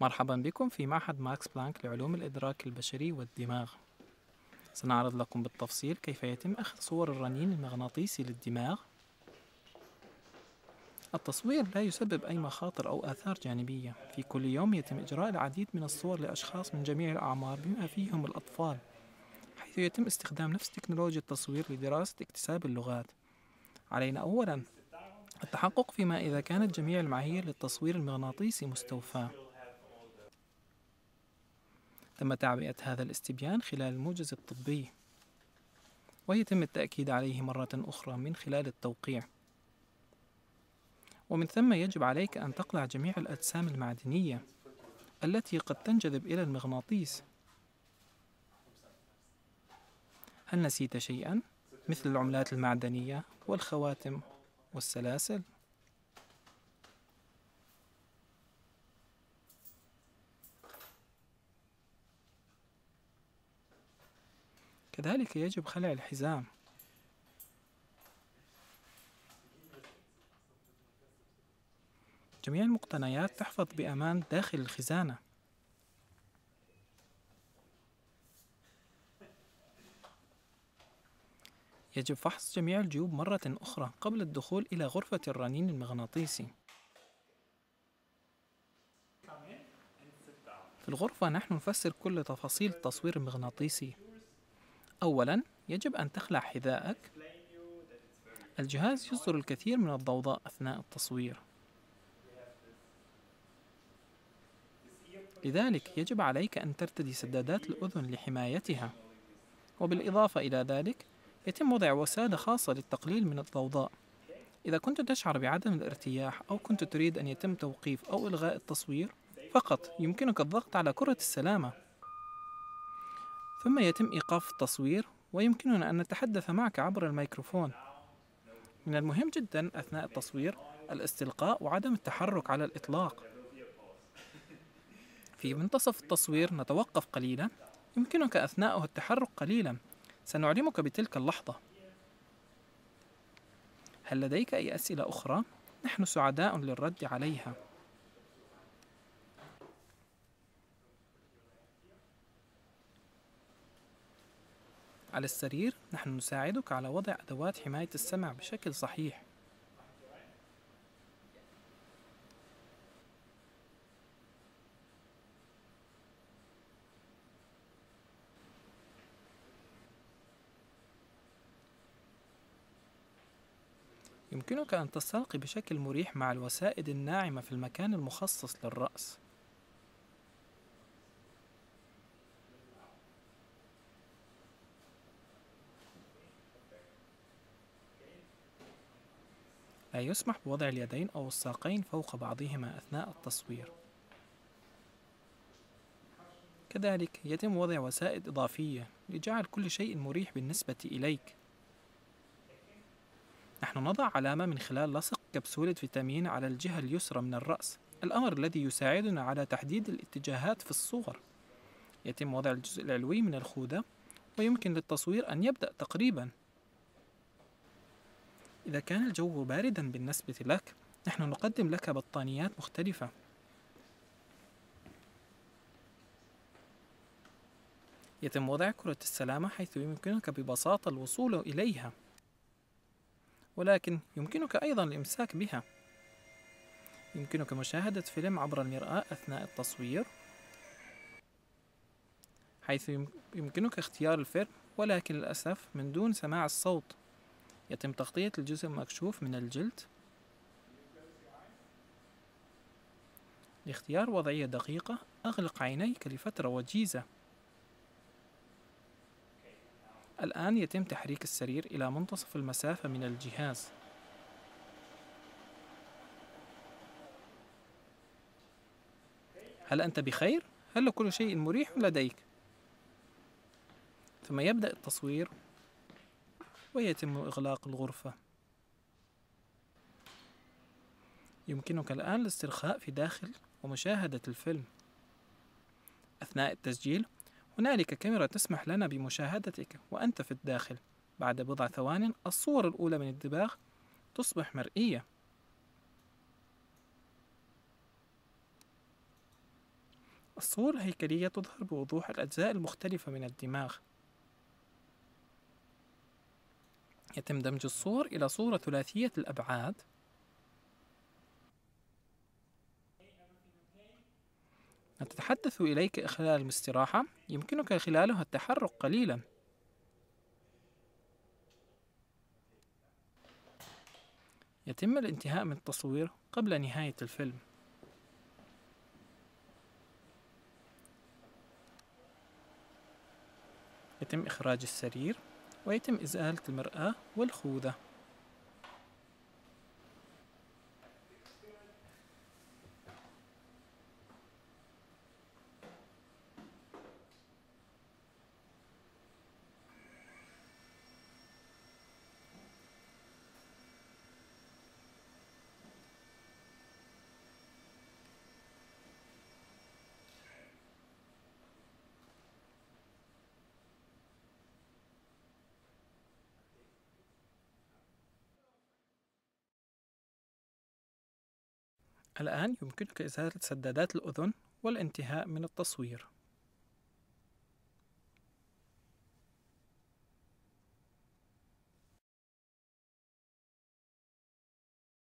مرحبا بكم في معهد ماكس بلانك لعلوم الإدراك البشري والدماغ. سنعرض لكم بالتفصيل كيف يتم أخذ صور الرنين المغناطيسي للدماغ. التصوير لا يسبب أي مخاطر أو آثار جانبية. في كل يوم يتم إجراء العديد من الصور لأشخاص من جميع الأعمار بما فيهم الأطفال، حيث يتم استخدام نفس تكنولوجيا التصوير لدراسة اكتساب اللغات. علينا أولا التحقق فيما إذا كانت جميع المعايير للتصوير المغناطيسي مستوفاة. تم تعبئة هذا الاستبيان خلال الموجز الطبي، ويتم التأكيد عليه مرة أخرى من خلال التوقيع، ومن ثم يجب عليك أن تقلع جميع الأجسام المعدنية التي قد تنجذب إلى المغناطيس. هل نسيت شيئاً؟ مثل العملات المعدنية والخواتم والسلاسل؟ كذلك يجب خلع الحزام. جميع المقتنيات تحفظ بأمان داخل الخزانة. يجب فحص جميع الجيوب مرة أخرى قبل الدخول إلى غرفة الرنين المغناطيسي. في الغرفة نحن نفسر كل تفاصيل التصوير المغناطيسي. أولاً يجب أن تخلع حذائك. الجهاز يصدر الكثير من الضوضاء أثناء التصوير، لذلك يجب عليك أن ترتدي سدادات الأذن لحمايتها، وبالإضافة إلى ذلك يتم وضع وسادة خاصة للتقليل من الضوضاء. إذا كنت تشعر بعدم الارتياح أو كنت تريد أن يتم توقيف أو إلغاء التصوير فقط، يمكنك الضغط على كرة السلامة، ثم يتم إيقاف التصوير، ويمكننا أن نتحدث معك عبر الميكروفون. من المهم جدا أثناء التصوير الاستلقاء وعدم التحرك على الإطلاق. في منتصف التصوير نتوقف قليلا، يمكنك أثناءه التحرك قليلا، سنعلمك بتلك اللحظة. هل لديك أي أسئلة أخرى؟ نحن سعداء للرد عليها. على السرير نحن نساعدك على وضع أدوات حماية السمع بشكل صحيح. يمكنك أن تستلقي بشكل مريح مع الوسائد الناعمة في المكان المخصص للرأس. لا يسمح بوضع اليدين أو الساقين فوق بعضهما أثناء التصوير. كذلك يتم وضع وسائد إضافية لجعل كل شيء مريح بالنسبة إليك. نحن نضع علامة من خلال لصق كبسولة فيتامين على الجهة اليسرى من الرأس، الأمر الذي يساعدنا على تحديد الاتجاهات في الصور. يتم وضع الجزء العلوي من الخوذة، ويمكن للتصوير أن يبدأ تقريبا. إذا كان الجو بارداً بالنسبة لك، نحن نقدم لك بطانيات مختلفة. يتم وضع كرة السلامة حيث يمكنك ببساطة الوصول إليها، ولكن يمكنك أيضاً الإمساك بها. يمكنك مشاهدة فيلم عبر المرآة أثناء التصوير، حيث يمكنك اختيار الفيلم، ولكن للأسف من دون سماع الصوت. يتم تغطية الجزء المكشوف من الجلد لاختيار وضعية دقيقة. أغلق عينيك لفترة وجيزة. الآن يتم تحريك السرير إلى منتصف المسافة من الجهاز. هل أنت بخير؟ هل كل شيء مريح لديك؟ ثم يبدأ التصوير، ويتم إغلاق الغرفة. يمكنك الآن الاسترخاء في داخل ومشاهدة الفيلم. أثناء التسجيل هنالك كاميرا تسمح لنا بمشاهدتك وأنت في الداخل. بعد بضع ثوان الصور الأولى من الدماغ تصبح مرئية. الصور الهيكلية تظهر بوضوح الأجزاء المختلفة من الدماغ. يتم دمج الصور إلى صورة ثلاثية الأبعاد، نتحدث إليك خلال الاستراحة، يمكنك خلالها التحرك قليلا. يتم الانتهاء من التصوير قبل نهاية الفيلم. يتم إخراج السرير، ويتم إزالة المرآة والخوذة. الآن يمكنك إزالة سدادات الأذن والانتهاء من التصوير.